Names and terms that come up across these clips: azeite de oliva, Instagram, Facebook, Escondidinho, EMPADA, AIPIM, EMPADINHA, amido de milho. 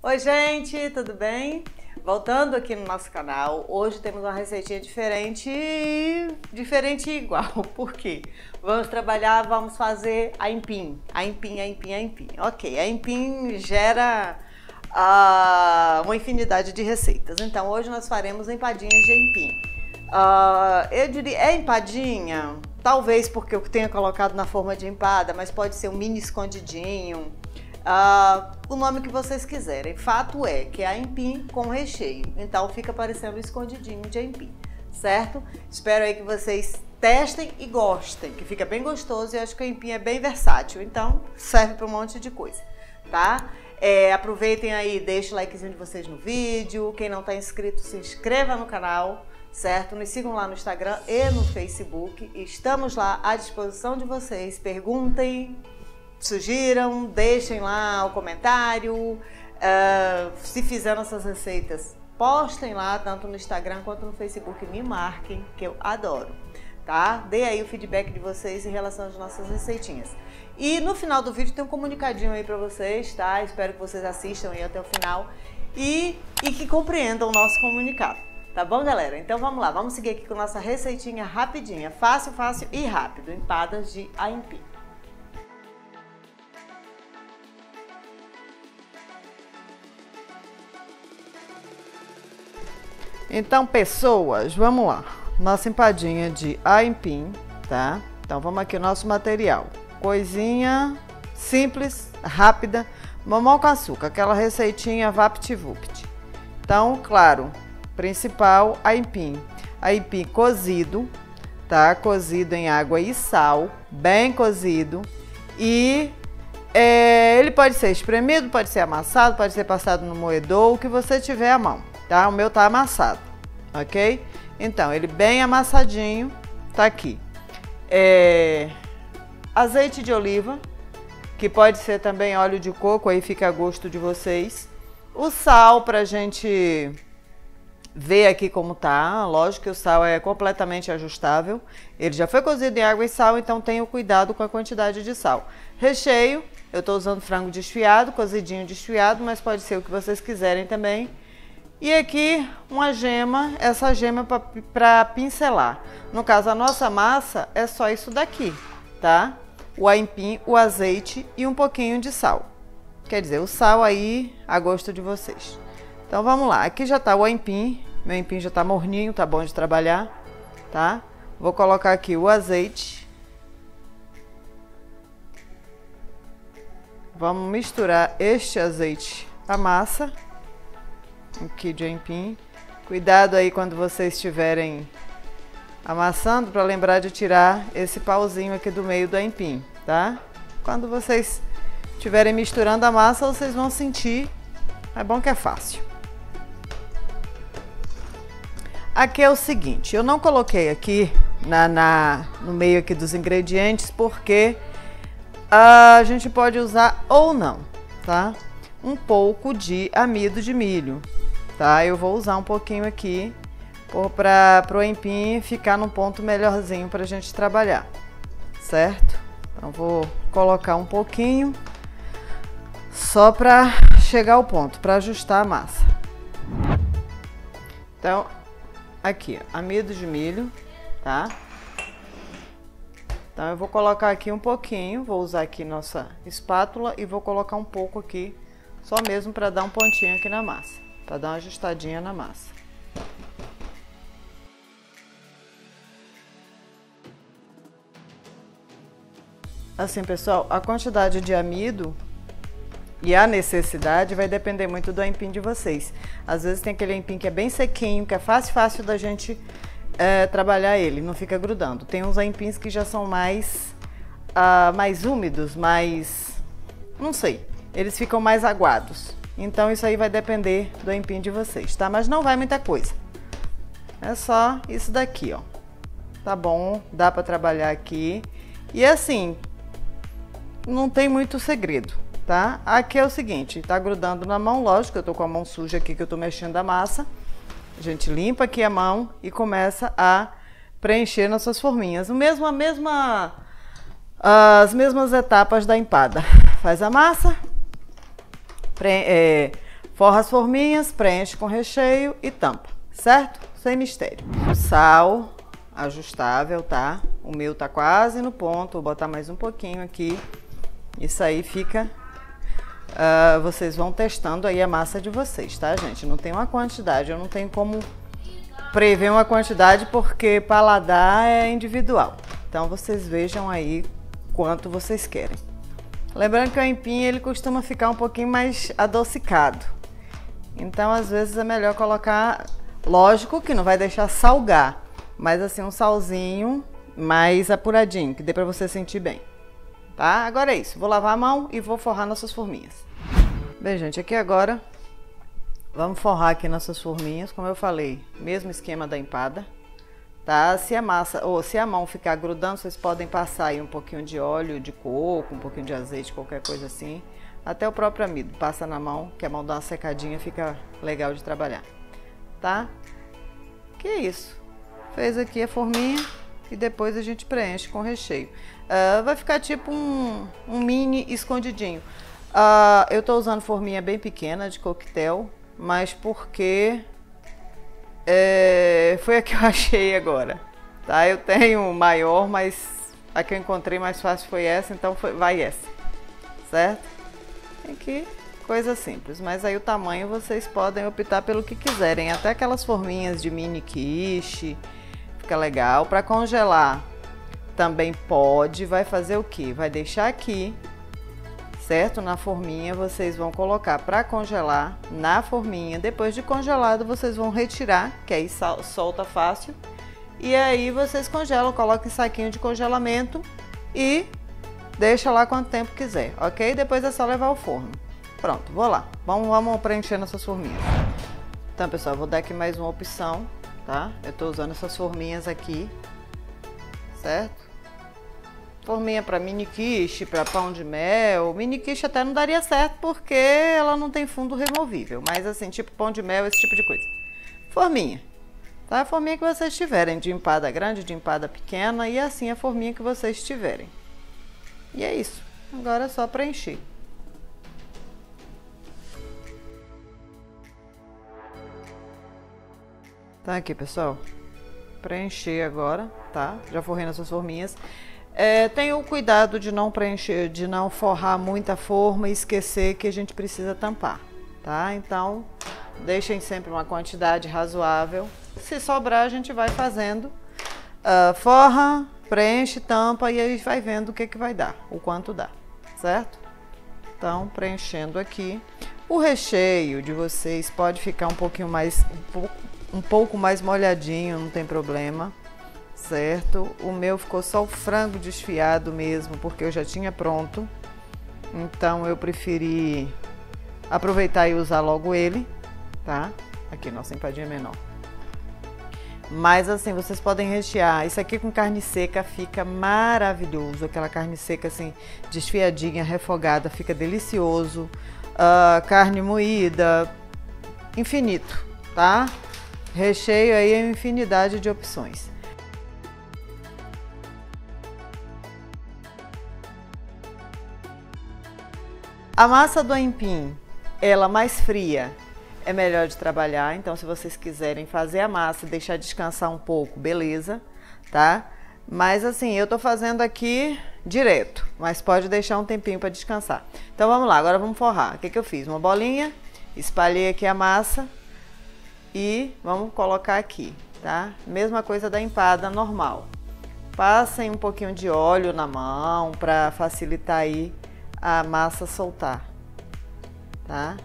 Oi gente, tudo bem? Voltando aqui no nosso canal, hoje temos uma receitinha diferente e igual, por quê? Vamos fazer AIPIM. Ok, AIPIM gera uma infinidade de receitas, então hoje nós faremos empadinhas de AIPIM. Eu diria, empadinha, talvez porque eu tenha colocado na forma de empada, mas pode ser um mini escondidinho. O nome que vocês quiserem, fato é que é AIPIM com recheio, então fica parecendo um escondidinho de AIPIM, certo? Espero aí que vocês testem e gostem, que fica bem gostoso e acho que o AIPIM é bem versátil, então serve para um monte de coisa, tá? Aproveitem aí, deixem o likezinho de vocês no vídeo, quem não está inscrito se inscreva no canal, certo? Nos sigam lá no Instagram e no Facebook, estamos lá à disposição de vocês, perguntem, sugiram, deixem lá o comentário, se fizeram essas receitas, postem lá tanto no Instagram quanto no Facebook, me marquem, que eu adoro, tá? Dê aí o feedback de vocês em relação às nossas receitinhas. E no final do vídeo tem um comunicadinho aí pra vocês, tá? Espero que vocês assistam aí até o final e que compreendam o nosso comunicado, tá bom, galera? Então vamos lá, vamos seguir aqui com nossa receitinha rapidinha, fácil, fácil e rápido, empadas de AIPIM. Então, pessoas, vamos lá. Nossa empadinha de AIPIM, tá? Então, vamos aqui o nosso material. Coisinha simples, rápida, mamão com açúcar, aquela receitinha vapt-vupt. Então, claro, principal, AIPIM. AIPIM cozido, tá? Cozido em água e sal, bem cozido. E ele pode ser espremido, pode ser amassado, pode ser passado no moedor, o que você tiver à mão. Tá? O meu tá amassado, ok? Então, ele bem amassadinho, tá aqui. Azeite de oliva, que pode ser também óleo de coco, aí fica a gosto de vocês. O sal, pra gente ver aqui como tá. Lógico que o sal é completamente ajustável. Ele já foi cozido em água e sal, então tenha cuidado com a quantidade de sal. Recheio, eu tô usando frango desfiado, cozidinho desfiado, mas pode ser o que vocês quiserem também. E aqui uma gema, essa gema para pincelar. No caso, a nossa massa é só isso daqui, tá? O AIPIM, o azeite e um pouquinho de sal. Quer dizer, o sal aí a gosto de vocês. Então vamos lá, aqui já tá o AIPIM, meu AIPIM já tá morninho, tá bom de trabalhar, tá? Vou colocar aqui o azeite. Vamos misturar este azeite à massa. Aqui de AIPIM, cuidado aí quando vocês estiverem amassando para lembrar de tirar esse pauzinho aqui do meio do AIPIM, tá? Quando vocês estiverem misturando a massa, vocês vão sentir, é bom que é fácil. Aqui é o seguinte, eu não coloquei aqui no meio aqui dos ingredientes porque a gente pode usar ou não, tá? Um pouco de amido de milho, tá? Eu vou usar um pouquinho aqui para o AIPIM ficar num ponto melhorzinho para a gente trabalhar, certo? Então vou colocar um pouquinho só para chegar ao ponto, para ajustar a massa. Então aqui, ó, amido de milho, tá? Então eu vou colocar aqui um pouquinho, vou usar aqui nossa espátula e vou colocar um pouco aqui. Só mesmo para dar um pontinho aqui na massa, para dar uma ajustadinha na massa. Assim, pessoal, a quantidade de amido e a necessidade vai depender muito do AIPIM de vocês. Às vezes tem aquele AIPIM que é bem sequinho, que é fácil da gente trabalhar ele, não fica grudando. Tem uns AIPIMs que já são mais úmidos, mais... não sei. Eles ficam mais aguados, então isso aí vai depender do AIPIM de vocês, tá? Mas não vai muita coisa, é só isso daqui, ó. Tá bom, dá pra trabalhar aqui e assim, não tem muito segredo, tá? Aqui é o seguinte, tá grudando na mão, lógico, eu tô com a mão suja aqui que eu tô mexendo a massa. A gente limpa aqui a mão e começa a preencher nossas forminhas. As mesmas etapas da empada. Faz a massa... Forra as forminhas, preenche com recheio e tampa, certo? Sem mistério. Sal ajustável, tá? O meu tá quase no ponto, vou botar mais um pouquinho aqui. Isso aí fica... vocês vão testando aí a massa de vocês, tá, gente? Não tem uma quantidade, eu não tenho como prever uma quantidade porque paladar é individual. Então vocês vejam aí quanto vocês querem. Lembrando que o aipim, ele costuma ficar um pouquinho mais adocicado. Então às vezes é melhor colocar, lógico que não vai deixar salgar, mas assim um salzinho mais apuradinho, que dê pra você sentir bem. Tá? Agora é isso, vou lavar a mão e vou forrar nossas forminhas. Bem, gente, aqui agora vamos forrar aqui nossas forminhas, como eu falei, mesmo esquema da empada, tá? Se a massa, ou se a mão ficar grudando, vocês podem passar aí um pouquinho de óleo de coco, um pouquinho de azeite, qualquer coisa assim, até o próprio amido, passa na mão, que a mão dá uma secadinha, fica legal de trabalhar, tá? Que é isso, fez aqui a forminha. E depois a gente preenche com recheio. Vai ficar tipo um mini escondidinho. Eu tô usando forminha bem pequena de coquetel, mas porque foi a que eu achei agora. Tá? Eu tenho maior, mas a que eu encontrei mais fácil foi essa, então vai essa. Certo? Aqui, coisa simples. Mas aí o tamanho vocês podem optar pelo que quiserem. Até aquelas forminhas de mini quiche... Fica legal. Para congelar também pode. Vai fazer o que? Vai deixar aqui, certo? Na forminha vocês vão colocar para congelar na forminha. Depois de congelado vocês vão retirar, que aí solta fácil. E aí vocês congelam, colocam em saquinho de congelamento e deixa lá quanto tempo quiser, ok? Depois é só levar ao forno. Pronto, vou lá. Vamos preenchendo essas forminhas. Então, pessoal, vou dar aqui mais uma opção. Tá? Eu tô usando essas forminhas aqui, certo? Forminha para mini quiche, para pão de mel. Mini quiche até não daria certo porque ela não tem fundo removível, mas assim, tipo pão de mel, esse tipo de coisa. Forminha, tá? A forminha que vocês tiverem, de empada grande, de empada pequena, e assim a forminha que vocês tiverem. E é isso, agora é só preencher. Tá aqui, pessoal, preencher agora, tá? Já forrei nessas forminhas. Tenha o cuidado de não preencher, de não forrar muita forma e esquecer que a gente precisa tampar, tá? Então, deixem sempre uma quantidade razoável. Se sobrar, a gente vai fazendo. Forra, preenche, tampa e aí vai vendo o que vai dar, o quanto dá, certo? Então, preenchendo aqui. O recheio de vocês pode ficar um pouquinho mais... Um pouco mais molhadinho, não tem problema, certo? O meu ficou só o frango desfiado mesmo, porque eu já tinha pronto. Então eu preferi aproveitar e usar logo ele, tá? Aqui, nossa empadinha é menor. Mas assim, vocês podem rechear. Isso aqui com carne seca fica maravilhoso. Aquela carne seca assim, desfiadinha, refogada, fica delicioso. Carne moída, infinito, tá? Recheio aí é uma infinidade de opções. A massa do aipim, ela mais fria, é melhor de trabalhar. Então, se vocês quiserem fazer a massa e deixar descansar um pouco, beleza, tá? Mas assim, eu tô fazendo aqui direto, mas pode deixar um tempinho para descansar. Então, vamos lá, agora vamos forrar. O que que eu fiz? Uma bolinha, espalhei aqui a massa. E vamos colocar aqui, tá? Mesma coisa da empada normal. Passem um pouquinho de óleo na mão para facilitar aí a massa soltar, tá?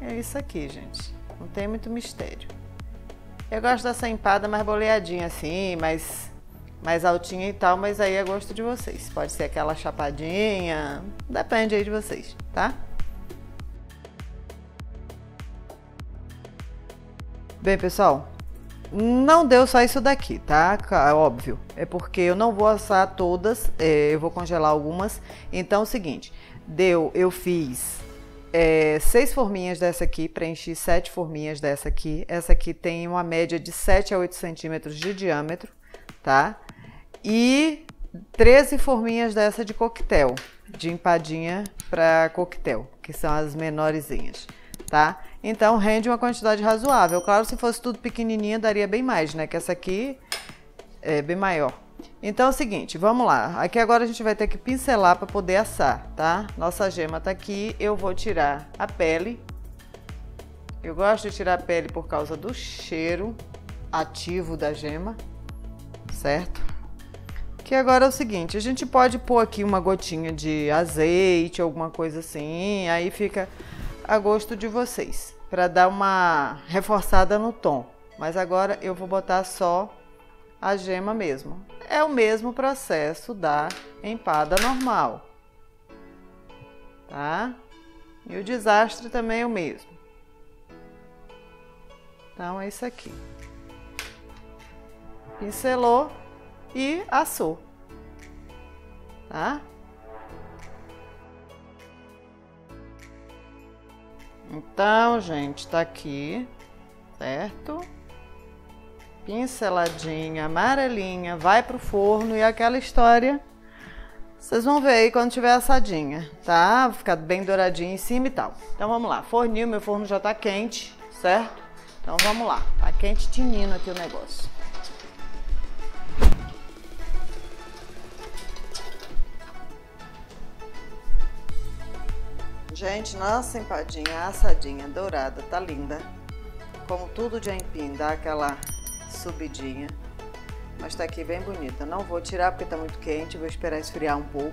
É isso aqui, gente. Não tem muito mistério. Eu gosto dessa empada mais boleadinha assim, mais altinha e tal, mas aí é gosto de vocês. Pode ser aquela chapadinha, depende aí de vocês, tá? Bem, pessoal, não deu só isso daqui, tá? Óbvio, é porque eu não vou assar todas, eu vou congelar algumas. Então é o seguinte, eu fiz 6 forminhas dessa aqui, preenchi 7 forminhas dessa aqui. Essa aqui tem uma média de 7 a 8 centímetros de diâmetro, tá? E 13 forminhas dessa de coquetel, de empadinha para coquetel. que são as menorzinhas, tá? Então rende uma quantidade razoável. Claro, se fosse tudo pequenininha daria bem mais, né? Que essa aqui é bem maior. Então é o seguinte, vamos lá. Aqui agora a gente vai ter que pincelar para poder assar, tá? Nossa gema tá aqui, eu vou tirar a pele. Eu gosto de tirar a pele por causa do cheiro ativo da gema, certo? Que agora é o seguinte, a gente pode pôr aqui uma gotinha de azeite, alguma coisa assim, aí fica a gosto de vocês, para dar uma reforçada no tom. Mas agora eu vou botar só a gema mesmo. É o mesmo processo da empada normal, tá? E o desastre também é o mesmo. Então é isso aqui. Pincelou e assou, tá? Então, gente, tá aqui, certo? Pinceladinha, amarelinha, vai pro forno e aquela história. Vocês vão ver aí quando tiver assadinha, tá? Vai ficar bem douradinha em cima e tal. Então vamos lá, forninho, meu forno já tá quente, certo? Então vamos lá, tá quente tinino aqui o negócio. Gente, nossa empadinha assadinha, dourada, tá linda. Como tudo de aipim, dá aquela subidinha. Mas tá aqui bem bonita. Não vou tirar porque tá muito quente, vou esperar esfriar um pouco.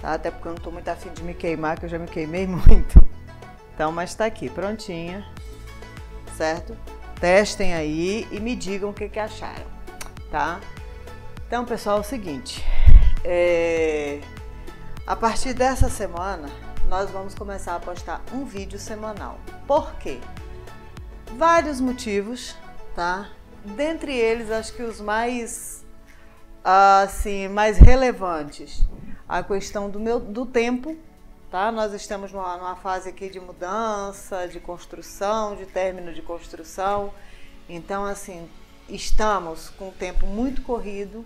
Tá? Até porque eu não tô muito afim de me queimar, que eu já me queimei muito. Então, mas tá aqui, prontinha. Certo? Testem aí e me digam o que que acharam, tá? Então, pessoal, é o seguinte. A partir dessa semana, nós vamos começar a postar um vídeo semanal. Por quê? Vários motivos, tá? Dentre eles, acho que os mais, assim, mais relevantes. A questão do tempo, tá? Nós estamos numa fase aqui de mudança, de construção, de término de construção. Então, assim, estamos com o tempo muito corrido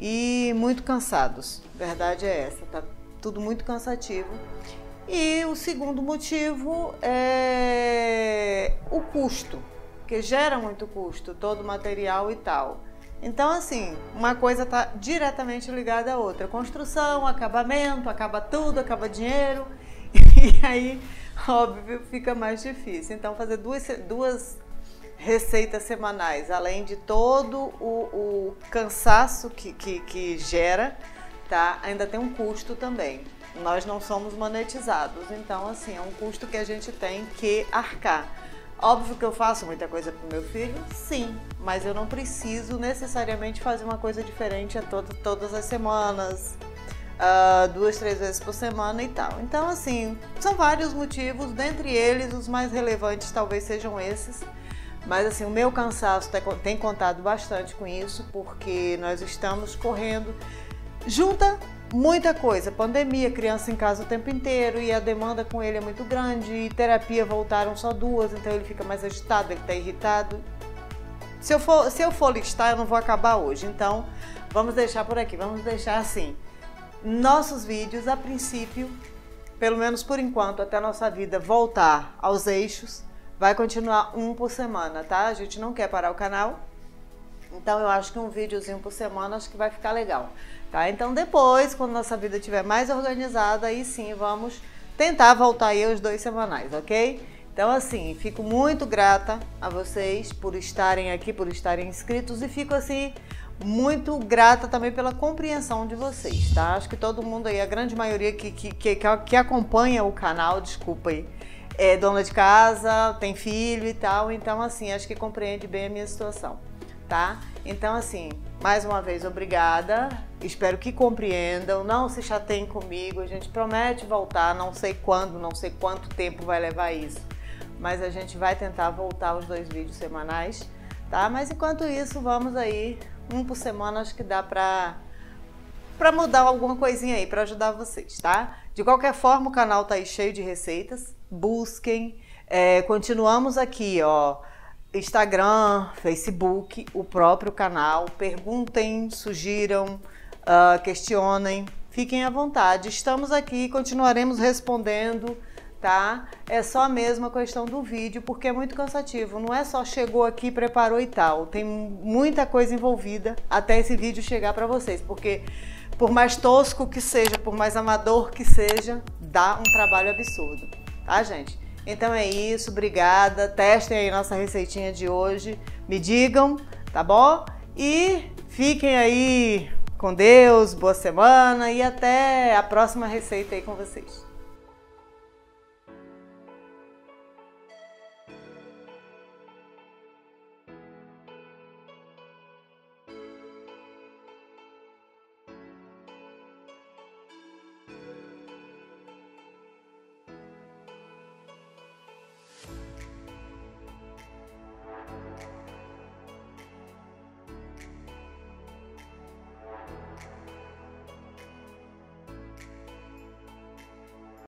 e muito cansados. A verdade é essa, tá tudo muito cansativo. E o segundo motivo é o custo, que gera muito custo, todo o material e tal. Então, assim, uma coisa está diretamente ligada à outra. Construção, acabamento, acaba tudo, acaba dinheiro. E aí, óbvio, fica mais difícil. Então, fazer duas receitas semanais, além de todo o cansaço que gera, tá? Ainda tem um custo também. Nós não somos monetizados, então assim, é um custo que a gente tem que arcar. Óbvio que eu faço muita coisa pro meu filho, sim, mas eu não preciso necessariamente fazer uma coisa diferente a todas as semanas, 2, 3 vezes por semana e tal. Então assim, são vários motivos, dentre eles os mais relevantes talvez sejam esses, mas assim, o meu cansaço tem contado bastante com isso, porque nós estamos correndo junta muita coisa, pandemia, criança em casa o tempo inteiro e a demanda com ele é muito grande e terapia voltaram só 2, então ele fica mais agitado, ele tá irritado. Se eu for listar, eu não vou acabar hoje, então vamos deixar por aqui, vamos deixar assim. Nossos vídeos, a princípio, pelo menos por enquanto, até a nossa vida voltar aos eixos, vai continuar um por semana, tá? A gente não quer parar o canal. Então eu acho que um videozinho por semana acho que vai ficar legal, tá? Então depois, quando nossa vida estiver mais organizada, aí sim vamos tentar voltar aí aos 2 semanais, ok? Então assim, fico muito grata a vocês por estarem aqui, por estarem inscritos e fico assim, muito grata também pela compreensão de vocês, tá? Acho que todo mundo aí, a grande maioria que acompanha o canal, desculpa aí, é dona de casa, tem filho e tal, então assim, acho que compreende bem a minha situação. Tá? Então assim, mais uma vez obrigada, espero que compreendam, não se chateiem comigo, a gente promete voltar, não sei quando, não sei quanto tempo vai levar isso, mas a gente vai tentar voltar aos 2 vídeos semanais, tá? Mas enquanto isso, vamos aí, um por semana, acho que dá pra mudar alguma coisinha aí, pra ajudar vocês, tá? De qualquer forma, o canal tá aí cheio de receitas, busquem, continuamos aqui, ó, Instagram, Facebook, o próprio canal, perguntem, sugiram, questionem, fiquem à vontade, estamos aqui, continuaremos respondendo, tá? É só mesmo a questão do vídeo, porque é muito cansativo. Não é só chegou aqui, preparou e tal. Tem muita coisa envolvida até esse vídeo chegar para vocês, porque por mais tosco que seja, por mais amador que seja, dá um trabalho absurdo, tá, gente? Então é isso, obrigada. Testem aí nossa receitinha de hoje. Me digam, tá bom? E fiquem aí com Deus, boa semana e até a próxima receita aí com vocês.